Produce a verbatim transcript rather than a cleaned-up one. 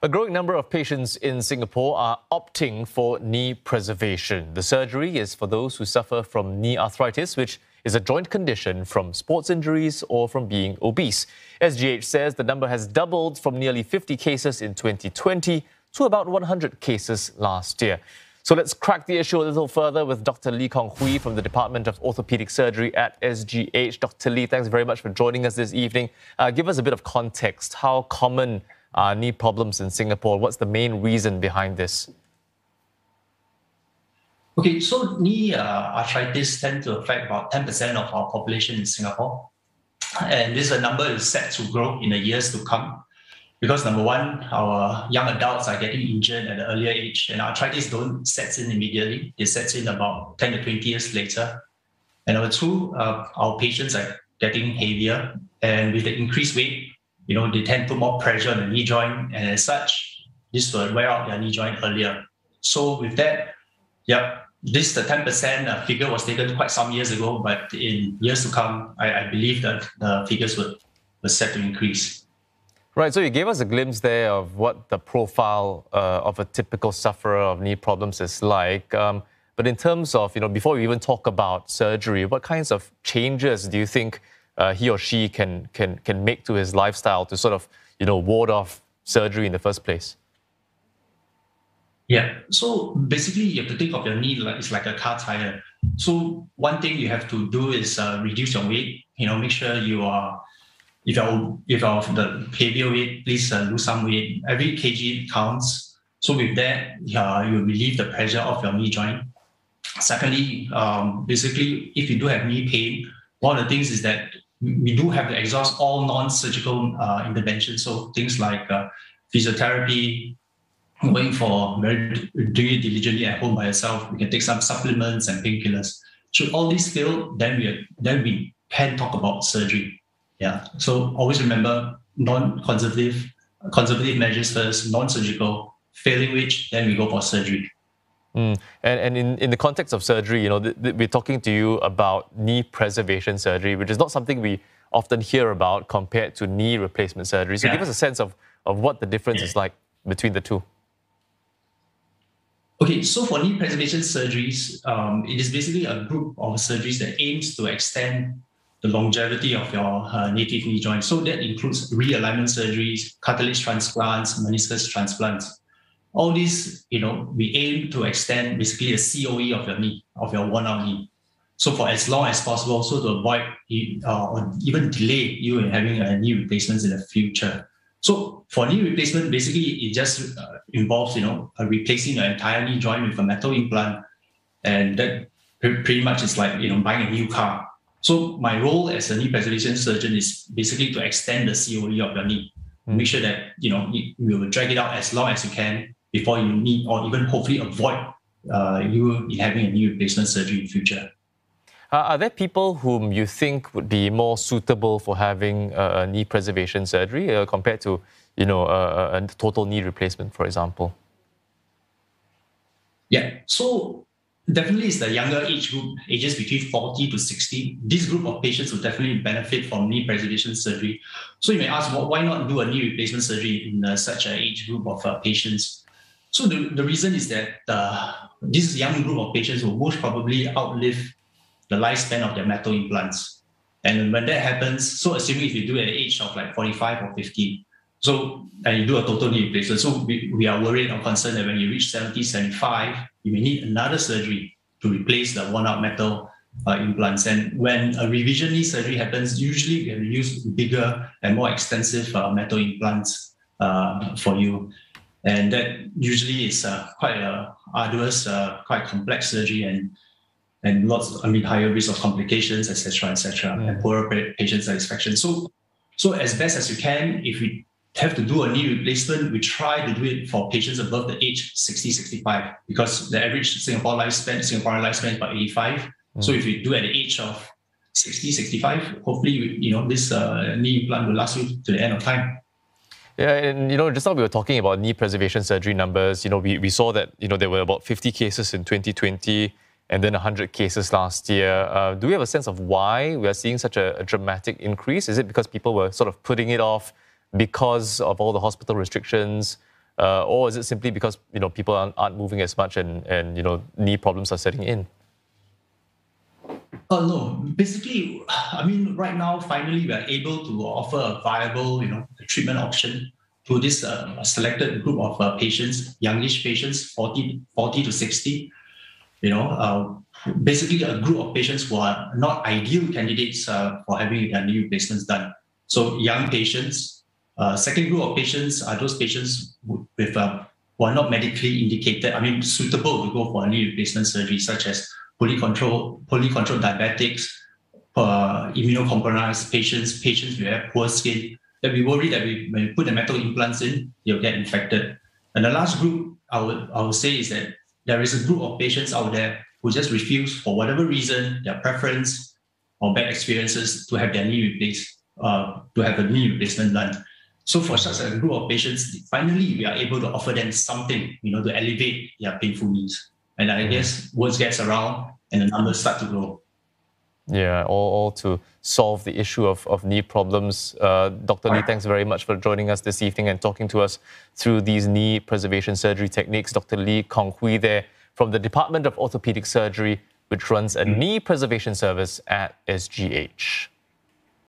A growing number of patients in Singapore are opting for knee preservation. The surgery is for those who suffer from knee arthritis, which is a joint condition from sports injuries or from being obese. S G H says the number has doubled from nearly fifty cases in twenty twenty to about one hundred cases last year. So let's crack the issue a little further with Doctor Lee Kong Hwee from the Department of Orthopedic Surgery at S G H. Doctor Lee, thanks very much for joining us this evening. Uh, give us a bit of context. How common Uh, knee problems in Singapore? What's the main reason behind this? Okay, so knee uh, arthritis tend to affect about ten percent of our population in Singapore. And this number is set to grow in the years to come because, number one, our young adults are getting injured at an earlier age, and arthritis don't set in immediately. It sets in about ten to twenty years later. And number two, uh, our patients are getting heavier, and with the increased weight, you know, they tend to put more pressure on the knee joint, and as such, this will wear out their knee joint earlier. So with that, yeah, this the ten percent figure was taken quite some years ago, but in years to come, I, I believe that the figures were, were set to increase. Right, so you gave us a glimpse there of what the profile uh, of a typical sufferer of knee problems is like. Um, but in terms of, you know, before we even talk about surgery, what kinds of changes do you think Uh, he or she can can can make to his lifestyle to sort of, you know, ward off surgery in the first place? Yeah, so basically you have to think of your knee like it's like a car tire. So one thing you have to do is uh, reduce your weight. You know, make sure you are, if you're if you're of the heavier weight, please uh, lose some weight. Every kg counts. So with that, yeah, you relieve the pressure of your knee joint. Secondly, um, basically, if you do have knee pain, one of the things is that we do have to exhaust all non-surgical uh, interventions. So things like uh, physiotherapy, going for very doing it diligently at home by yourself. We can take some supplements and painkillers. Should all these fail, then we then we can talk about surgery. Yeah. So always remember non-conservative conservative measures first, non-surgical. Failing which, then we go for surgery. Mm. And, and in, in the context of surgery, you know, th th we're talking to you about knee preservation surgery, which is not something we often hear about compared to knee replacement surgery. So yeah, give us a sense of, of what the difference yeah. is like between the two. Okay, so for knee preservation surgeries, um, it is basically a group of surgeries that aims to extend the longevity of your uh, native knee joint. So that includes realignment surgeries, cartilage transplants, meniscus transplants. All these, you know, we aim to extend basically a C O E of your knee, of your worn-out knee. So for as long as possible, so to avoid uh, or even delay you in having a knee replacements in the future. So for knee replacement, basically it just uh, involves, you know, uh, replacing your entire knee joint with a metal implant, and that pretty much is like, you know, buying a new car. So my role as a knee preservation surgeon is basically to extend the C O E of your knee, make sure that, you know, we will drag it out as long as you can, before you need or even hopefully avoid uh, you having a knee replacement surgery in the future. Uh, are there people whom you think would be more suitable for having uh, a knee preservation surgery uh, compared to, you know, uh, a total knee replacement, for example? Yeah, so definitely it's the younger age group, ages between forty to sixty. This group of patients will definitely benefit from knee preservation surgery. So you may ask, well, why not do a knee replacement surgery in uh, such an age group of uh, patients? So the, the reason is that uh, this young group of patients will most probably outlive the lifespan of their metal implants. And when that happens, so assuming if you do it at the age of like forty-five or fifty, so and you do a total knee replacement, so we, we are worried or concerned that when you reach seventy, seventy-five, you may need another surgery to replace the worn-out metal uh, implants. And when a revision knee surgery happens, usually we have to use bigger and more extensive uh, metal implants uh, for you. And that usually is uh, quite a arduous, uh, quite complex surgery, and and lots, I mean, higher risk of complications, et cetera, et cetera, mm. and poorer patient satisfaction. So, so as best as you can, if we have to do a knee replacement, we try to do it for patients above the age sixty, sixty-five, because the average Singapore lifespan, Singaporean lifespan is about eighty-five. Mm. So, if you do at the age of sixty, sixty-five, hopefully, you know, this uh, knee implant will last you to the end of time. Yeah, and you know, just now we were talking about knee preservation surgery numbers. You know, we, we saw that, you know, there were about fifty cases in twenty twenty and then one hundred cases last year. Uh, do we have a sense of why we are seeing such a, a dramatic increase? Is it because people were sort of putting it off because of all the hospital restrictions? uh, or is it simply because you know people aren't, aren't moving as much and and you know knee problems are setting in? Uh, no, basically, I mean, right now, finally, we are able to offer a viable, you know, treatment option to this uh, selected group of uh, patients, youngish patients, forty to sixty, you know, uh, basically a group of patients who are not ideal candidates uh, for having their knee replacements done. So young patients. Uh, second group of patients are those patients with uh, who are not medically indicated, I mean, suitable to go for knee replacement surgery, such as poorly controlled, poorly controlled diabetics, uh, immunocompromised patients, patients with poor skin, that we worry that we, when we put the metal implants in, they'll get infected. And the last group I would, I would say is that there is a group of patients out there who just refuse, for whatever reason, their preference or bad experiences, to have their knee replaced, uh, to have a knee replacement done. So for such a group of patients, finally, we are able to offer them something, you know, to elevate their painful knees. And I guess words gets around and the numbers start to grow. Yeah, all, all to solve the issue of, of knee problems. Uh, Doctor Lee, thanks very much for joining us this evening and talking to us through these knee preservation surgery techniques. Doctor Lee Kong Hwee there from the Department of Orthopedic Surgery, which runs a knee preservation service at S G H.